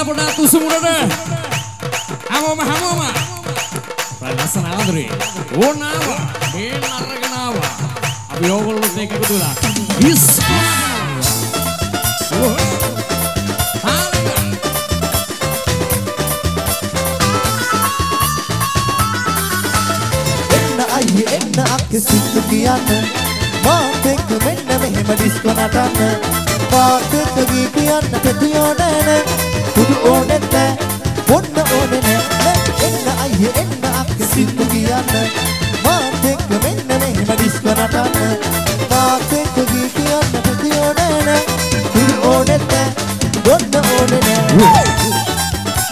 أبي كسيتيانا ما تك مننا مهما ديسكوناتنا ما تكبيتيانا كديونانا كدونانا كدونانا إنا أيه إنا كسيتيانا ما تك مننا مهما ديسكوناتنا ما تكبيتيانا كديونانا كدونانا كدونانا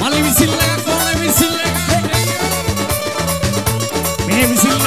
مالي بسيلة مالي بسيلة مالي بسيلة ما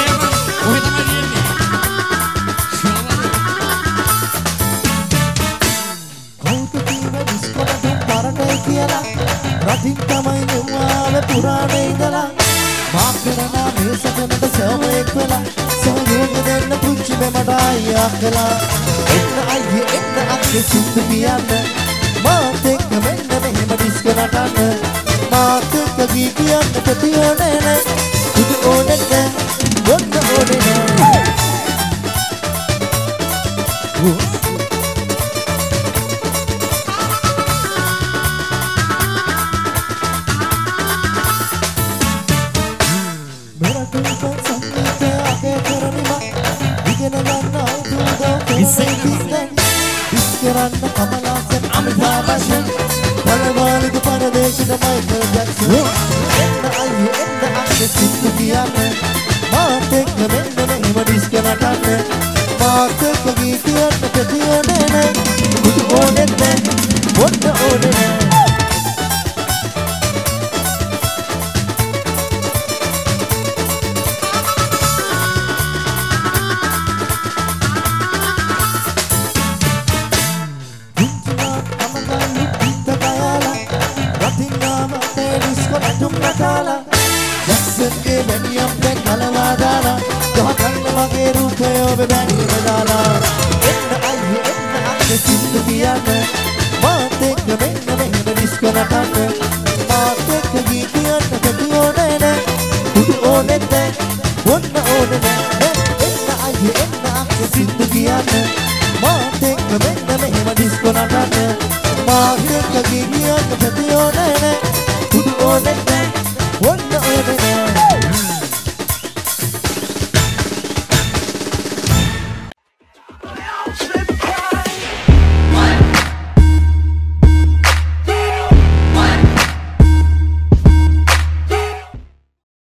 One,